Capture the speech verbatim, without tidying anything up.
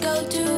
Let's go to